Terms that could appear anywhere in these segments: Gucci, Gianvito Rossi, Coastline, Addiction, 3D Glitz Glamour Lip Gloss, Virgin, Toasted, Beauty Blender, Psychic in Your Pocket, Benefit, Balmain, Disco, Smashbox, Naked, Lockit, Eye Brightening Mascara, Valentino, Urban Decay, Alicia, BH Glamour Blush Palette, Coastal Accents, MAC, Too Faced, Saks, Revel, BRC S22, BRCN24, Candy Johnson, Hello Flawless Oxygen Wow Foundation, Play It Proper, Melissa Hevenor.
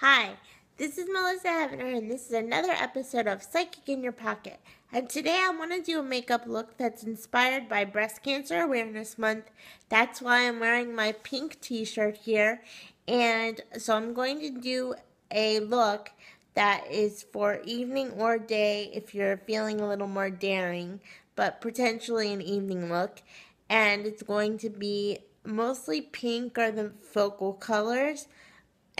Hi, this is Melissa Hevenor, and this is another episode of Psychic in Your Pocket. And today I want to do a makeup look that's inspired by Breast Cancer Awareness Month. That's why I'm wearing my pink t-shirt here. And so I'm going to do a look that is for evening or day if you're feeling a little more daring, but potentially an evening look. And it's going to be mostly pink are the focal colors.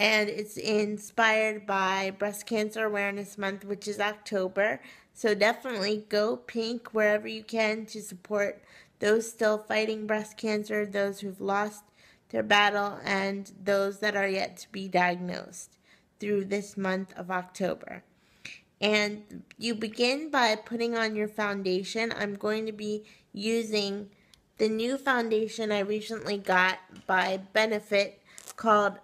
And it's inspired by Breast Cancer Awareness Month, which is October. So definitely go pink wherever you can to support those still fighting breast cancer, those who've lost their battle, and those that are yet to be diagnosed through this month of October. And you begin by putting on your foundation. I'm going to be using the new foundation I recently got by Benefit called,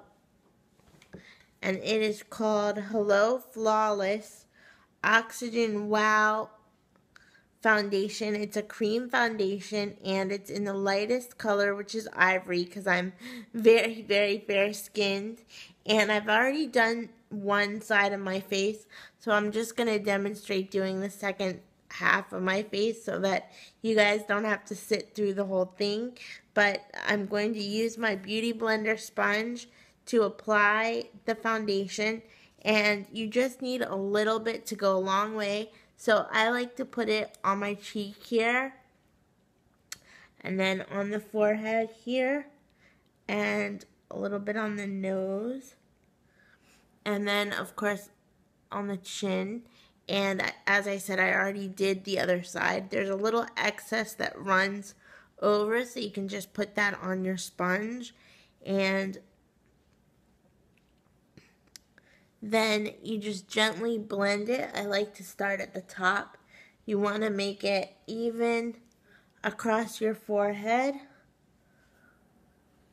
and it is called Hello Flawless Oxygen Wow Foundation. It's a cream foundation, and it's in the lightest color, which is ivory, because I'm very, very fair-skinned. And I've already done one side of my face, so I'm just going to demonstrate doing the second half of my face so that you guys don't have to sit through the whole thing. But I'm going to use my Beauty Blender sponge to apply the foundation, and you just need a little bit to go a long way. So I like to put it on my cheek here, and then on the forehead here, and a little bit on the nose, and then of course on the chin. And as I said, I already did the other side. There's a little excess that runs over, so you can just put that on your sponge. And then you just gently blend it. I like to start at the top. You want to make it even across your forehead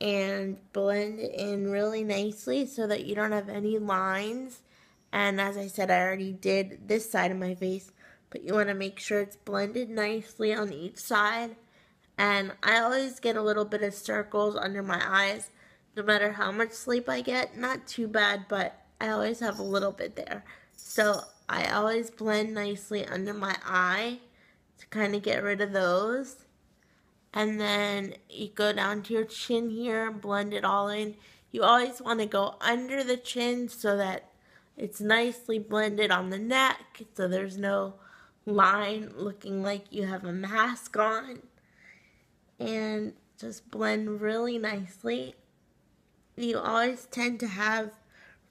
and blend it in really nicely so that you don't have any lines. And as I said, I already did this side of my face, but you want to make sure it's blended nicely on each side. And I always get a little bit of circles under my eyes, no matter how much sleep I get. Not too bad, but I always have a little bit there. So I always blend nicely under my eye to kind of get rid of those. And then you go down to your chin here and blend it all in. You always want to go under the chin so that it's nicely blended on the neck, so there's no line looking like you have a mask on. And just blend really nicely. You always tend to have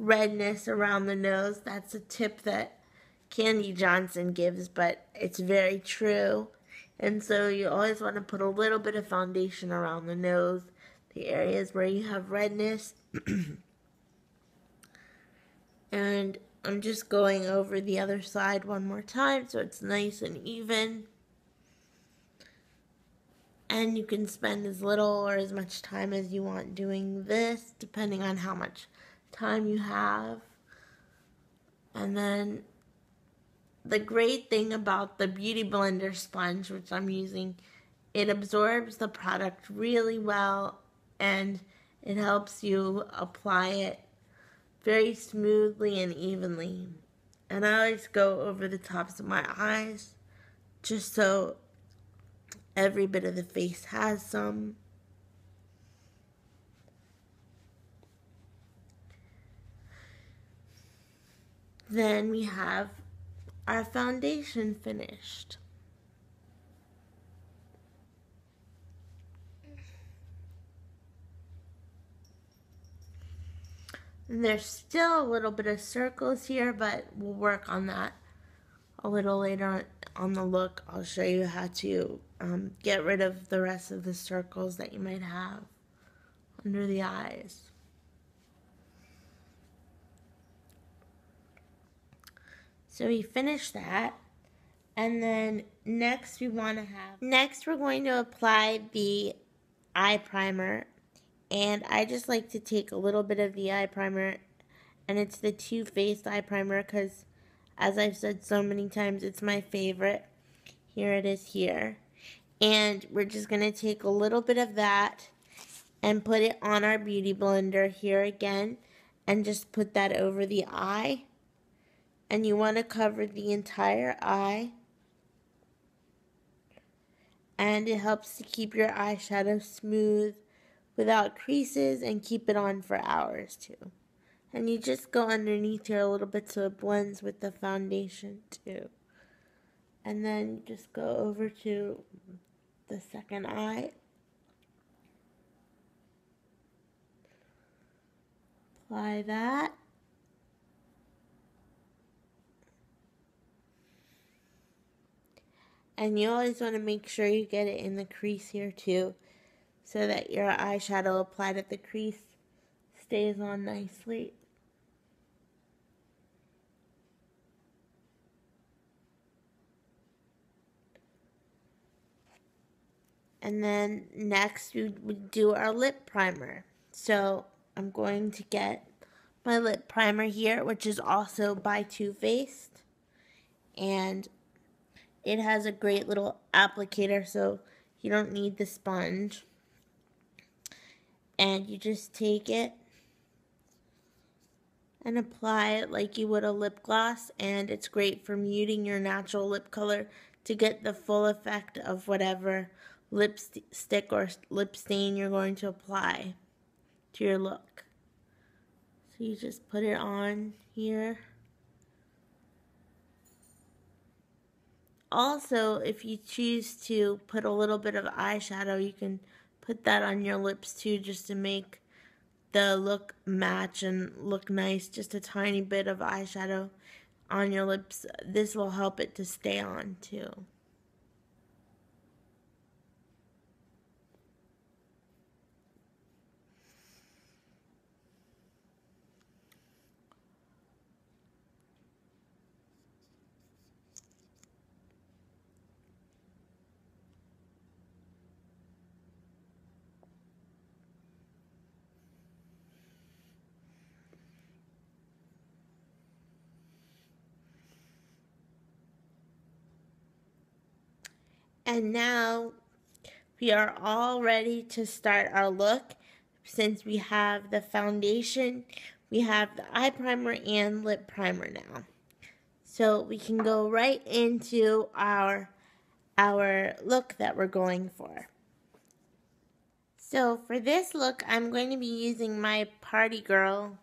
redness around the nose. That's a tip that Candy Johnson gives, but it's very true. And so you always want to put a little bit of foundation around the nose, the areas where you have redness. And I'm just going over the other side one more time so it's nice and even. And you can spend as little or as much time as you want doing this, depending on how much time you have. And then the great thing about the Beauty Blender sponge, which I'm using, it absorbs the product really well, and it helps you apply it very smoothly and evenly. And I always go over the tops of my eyes just so every bit of the face has some. Then we have our foundation finished. And there's still a little bit of circles here, but we'll work on that a little later on the look. I'll show you how to get rid of the rest of the circles that you might have under the eyes. So we finish that, and then next we're going to apply the eye primer. And I just like to take a little bit of the eye primer, and it's the Too Faced eye primer because, as I've said so many times, it's my favorite. Here it is here. And we're just going to take a little bit of that and put it on our Beauty Blender here again. and just put that over the eye. And you want to cover the entire eye. And it helps to keep your eyeshadow smooth without creases and keep it on for hours too. And you just go underneath here a little bit so it blends with the foundation too. And then just go over to the second eye. Apply that. And you always want to make sure you get it in the crease here too, so that your eyeshadow applied at the crease stays on nicely. And then next we would do our lip primer. So I'm going to get my lip primer here, which is also by Too Faced. And it has a great little applicator, so you don't need the sponge. And you just take it and apply it like you would a lip gloss. And it's great for muting your natural lip color to get the full effect of whatever lipstick or lip stain you're going to apply to your look. So you just put it on here. Also, if you choose to put a little bit of eyeshadow, you can put that on your lips too, just to make the look match and look nice. Just a tiny bit of eyeshadow on your lips. This will help it to stay on too. And now we are all ready to start our look. Since we have the foundation, we have the eye primer and lip primer now. So we can go right into our look that we're going for. So for this look, I'm going to be using my Party Girl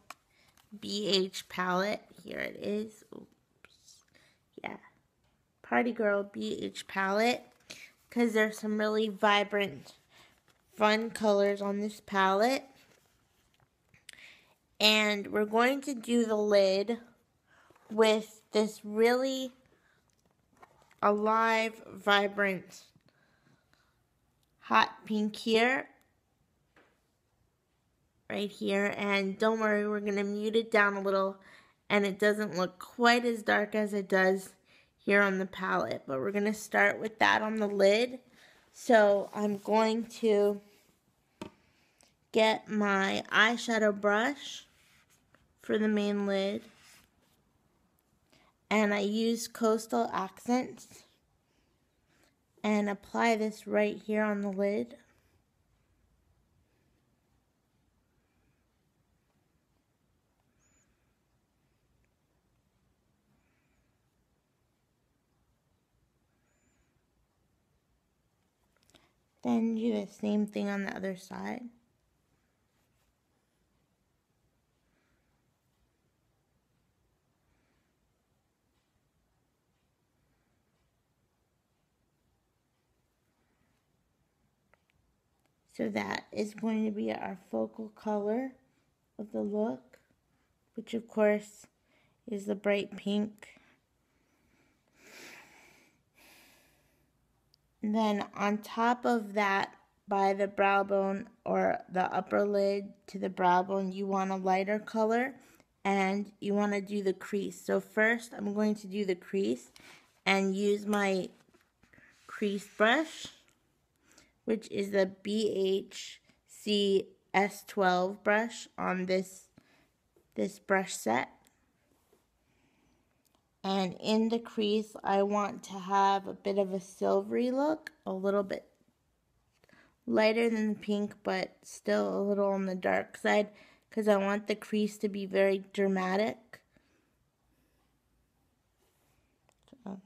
BH palette. Here it is. Oops. Yeah. Party Girl BH palette. Because there's some really vibrant, fun colors on this palette. And we're going to do the lid with this really alive, vibrant, hot pink here. Right here. And don't worry, we're going to mute it down a little. And it doesn't look quite as dark as it does here on the palette, but we're going to start with that on the lid. So I'm going to get my eyeshadow brush for the main lid, and I use Coastal Accents, and apply this right here on the lid. Then do the same thing on the other side. So that is going to be our focal color of the look, which of course is the bright pink. Then on top of that, by the brow bone or the upper lid to the brow bone, you want a lighter color, and you want to do the crease. So first I'm going to do the crease and use my crease brush, which is the BHC S12 brush on this brush set. And in the crease, I want to have a bit of a silvery look, a little bit lighter than the pink, but still a little on the dark side, because I want the crease to be very dramatic. So.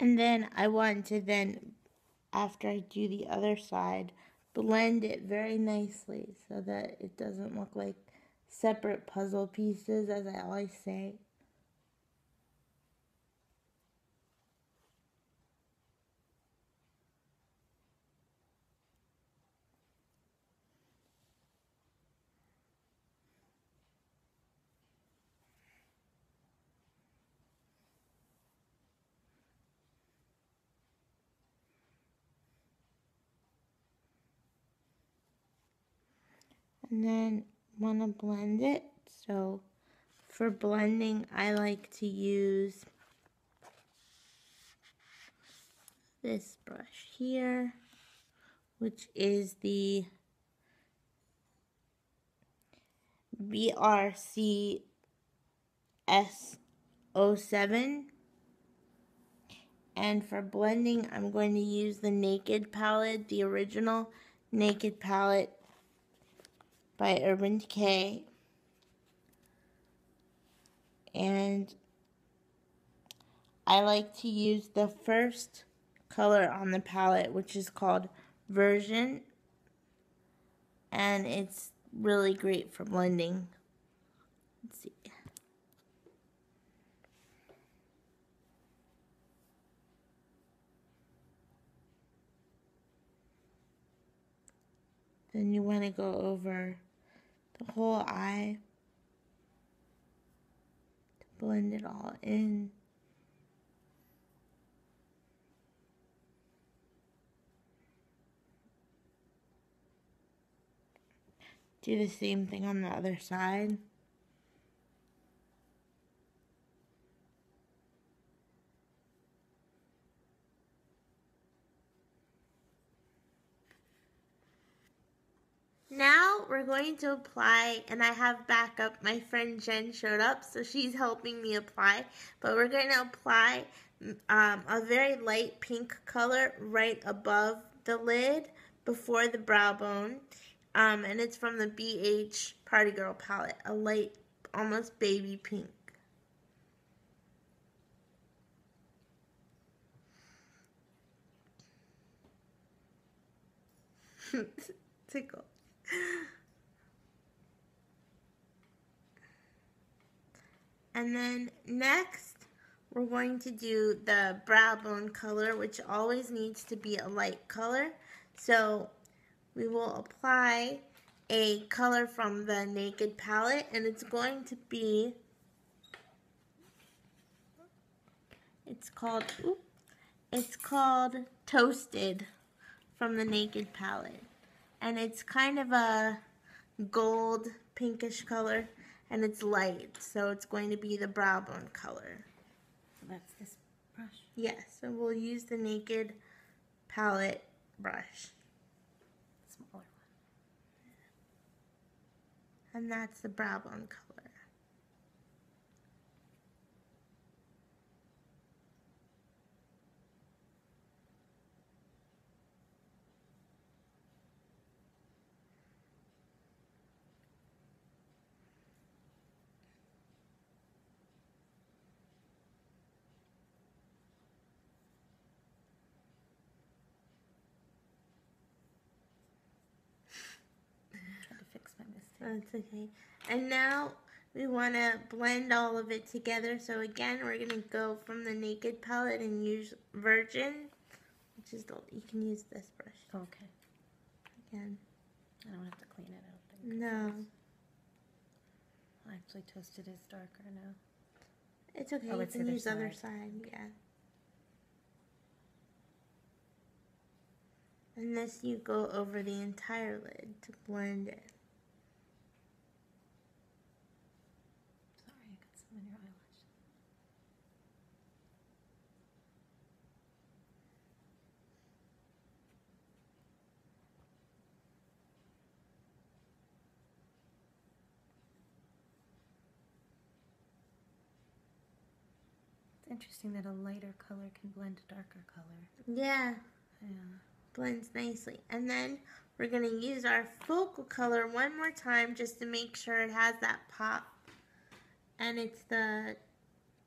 And then I want to then, after I do the other side, blend it very nicely so that it doesn't look like separate puzzle pieces, as I always say. And then want to blend it. So for blending, I like to use this brush here, which is the BRC S07. And for blending, I'm going to use the Naked palette, the original Naked palette by Urban Decay, and I like to use the first color on the palette, which is called Virgin, and it's really great for blending. Let's see. Then you want to go over the whole eye to blend it all in. Do the same thing on the other side. Now we're going to apply, and I have backup. My friend Jen showed up, so she's helping me apply. But we're going to apply a very light pink color right above the lid before the brow bone. And it's from the BH Party Girl palette, a light, almost baby pink. Tickle. And then next we're going to do the brow bone color, which always needs to be a light color. So we will apply a color from the Naked palette, and it's going to be, it's called Toasted from the Naked palette. And it's kind of a gold pinkish color, and it's light, so it's going to be the brow bone color. So that's this brush? Yes, yeah, so we'll use the Naked palette brush. Smaller one. And that's the brow bone color. That's okay. And now we want to blend all of it together. So again, we're going to go from the Naked palette and use Virgin, which is the, you can use this brush. Okay. Again. I don't have to clean it, I don't think. No. Actually, Toasted is darker now. It's okay. Oh, you can use other side. Yeah. And this you go over the entire lid to blend it. Sorry, I got some in your eyelash. It's interesting that a lighter color can blend a darker color. Yeah. Yeah. Blends nicely. And then we're going to use our focal color one more time just to make sure it has that pop. And it's the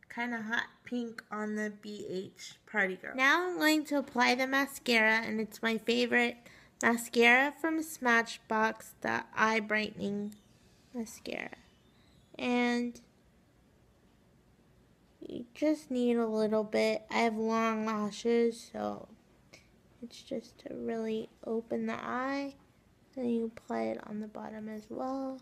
kind of hot pink on the BH Party Girl. Now I'm going to apply the mascara, and it's my favorite mascara from Smashbox, the Eye Brightening Mascara. And you just need a little bit. I have long lashes, so it's just to really open the eye. Then you apply it on the bottom as well.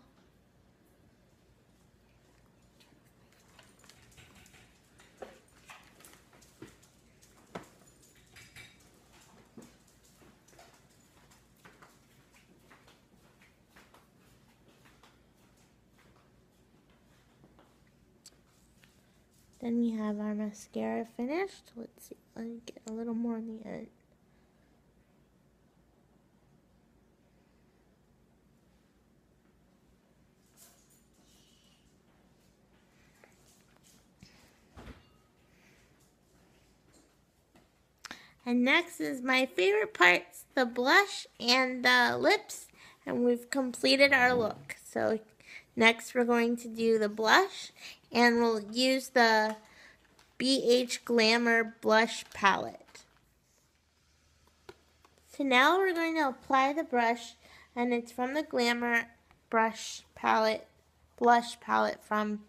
Then we have our mascara finished. Let's see, let me get a little more on the end. And next is my favorite parts, the blush and the lips, and we've completed our look. So next we're going to do the blush, and we'll use the BH Glamour Blush Palette. So now we're going to apply the brush, and it's from the Glamour Blush Palette from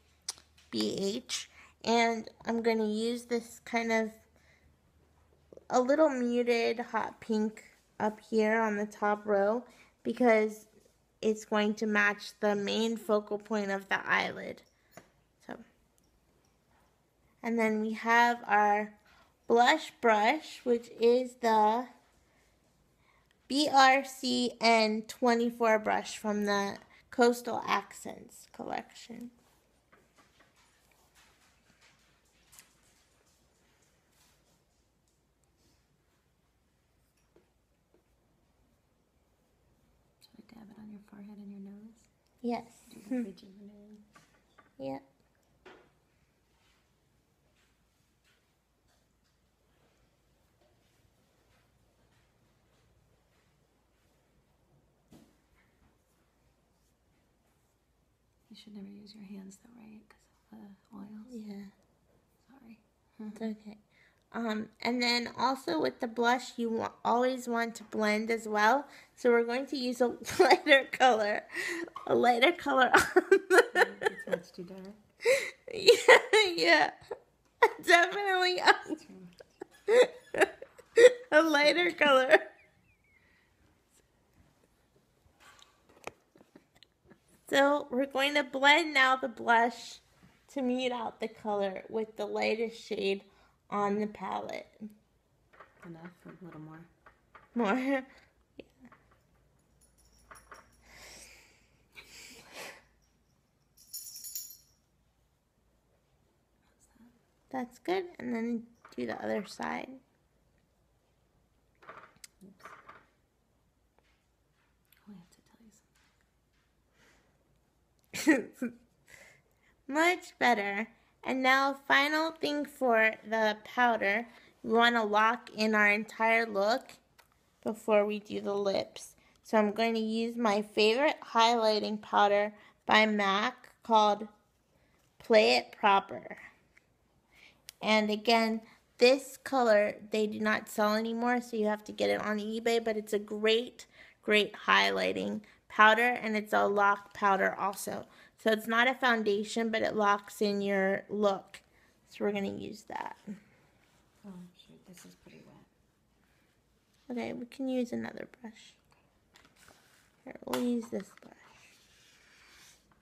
BH. And I'm going to use this kind of a little muted hot pink up here on the top row because it's going to match the main focal point of the eyelid. So, and then we have our blush brush, which is the BRCN24 brush from the Coastal Accents collection. Forehead and your nose? Yes. Yeah. You should never use your hands though, right? Because of the oils? Yeah. Sorry. It's okay. And then also with the blush, you always want to blend as well. So we're going to use a lighter color on the... It's much too dark. Yeah. Definitely a lighter color. So we're going to blend now the blush to mute out the color with the lightest shade on the palette. Enough, or a little more. More? Yeah. That's good. And then do the other side. Oops. Oh, I have to tell you something. Much better. And now, final thing for the powder, we want to lock in our entire look before we do the lips. So I'm going to use my favorite highlighting powder by MAC called Play It Proper. And again, this color they do not sell anymore, so you have to get it on eBay, but it's a great, great highlighting powder, and it's a locked powder also. So it's not a foundation, but it locks in your look. So we're going to use that. Oh, shoot. This is pretty wet. Okay, we can use another brush. Here, we'll use this brush.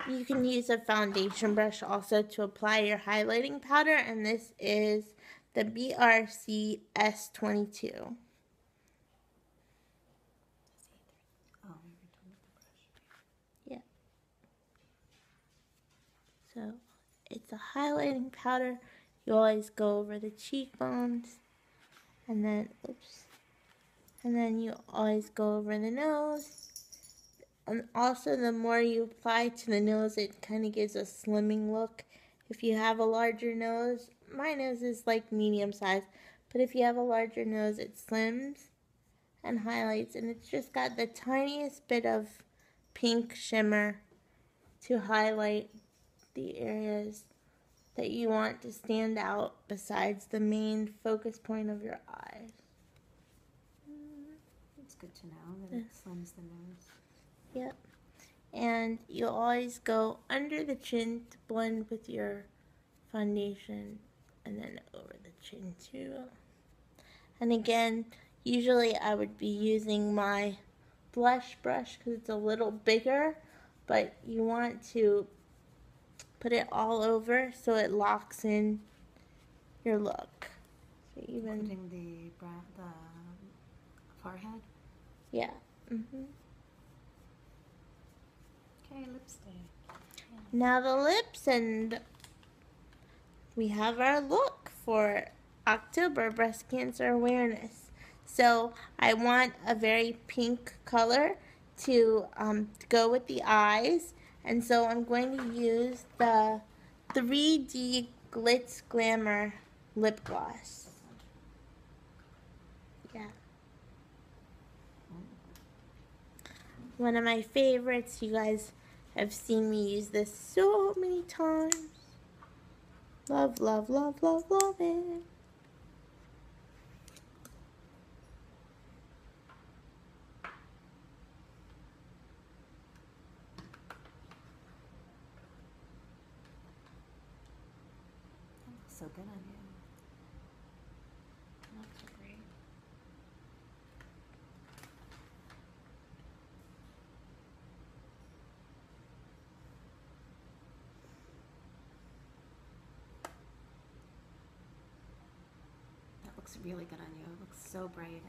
You can use a foundation brush also to apply your highlighting powder, and this is the BRC S22. Yeah. So it's a highlighting powder. You always go over the cheekbones, and then, oops, and then you always go over the nose. And also, the more you apply to the nose, it kind of gives a slimming look. If you have a larger nose, my nose is like medium size, but if you have a larger nose, it slims and highlights, and it's just got the tiniest bit of pink shimmer to highlight the areas that you want to stand out besides the main focus point of your eyes. It's good to know that it slims the nose. Yep, and you always go under the chin to blend with your foundation, and then over the chin too. And again, usually I would be using my blush brush because it's a little bigger, but you want to put it all over so it locks in your look. So even including the forehead? Yeah. Mm-hmm. Lipstick. Now the lips, and we have our look for October Breast Cancer Awareness. So I want a very pink color to go with the eyes, and so I'm going to use the 3D Glitz Glamour Lip Gloss. Yeah. One of my favorites. You guys have seen me use this so many times. Love, love, love, love, love it. That looks so good on you. That looks so great. Looks really good on you. It looks so bright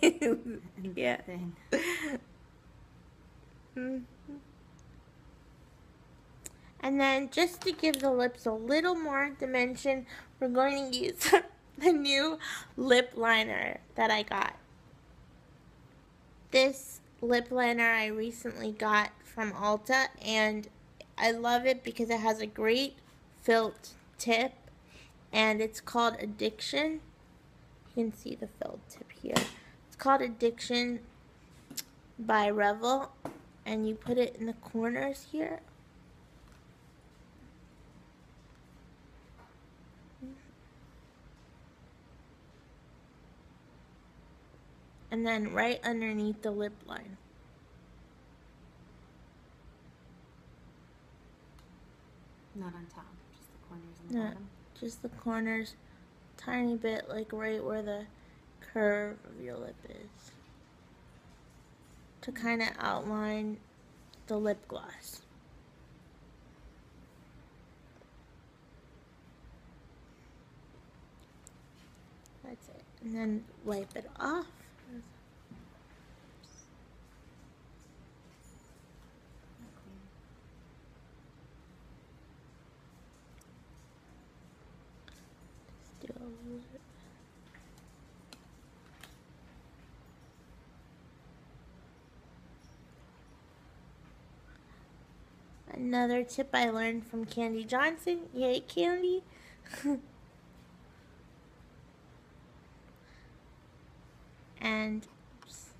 in the wand. And yeah. Thing. Mm-hmm. And then just to give the lips a little more dimension, we're going to use the new lip liner that I got. This lip liner I recently got from Ulta, and I love it because it has a great filled tip, and it's called Addiction. You can see the filled tip here. It's called Addiction by Revel, and you put it in the corners here. And then right underneath the lip line. Not on top, just the corners and the bottom. Just the corners, tiny bit, like right where the curve of your lip is, to kind of outline the lip gloss. That's it, and then wipe it off. Another tip I learned from Candy Johnson. Yay, Candy! And oops.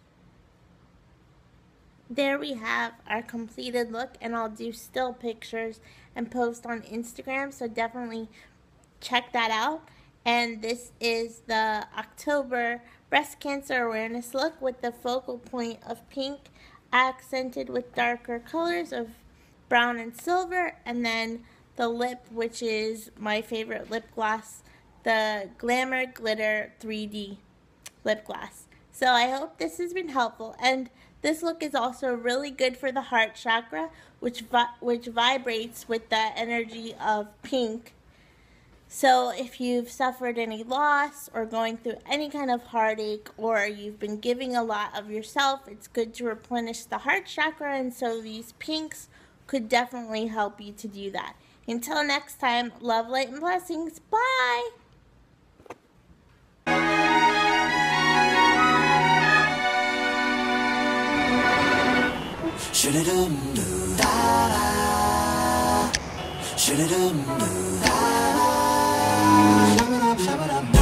There we have our completed look, and I'll do still pictures and post on Instagram, so definitely check that out. And this is the October Breast Cancer Awareness look with the focal point of pink, accented with darker colors of brown and silver, and then the lip, which is my favorite lip gloss, the Glamour Glitter 3D Lip Gloss. So I hope this has been helpful, and this look is also really good for the heart chakra, which vibrates with the energy of pink. So if you've suffered any loss or going through any kind of heartache, or you've been giving a lot of yourself, it's good to replenish the heart chakra, and so these pinks could definitely help you to do that. Until next time, love, light, and blessings. Bye! Should've done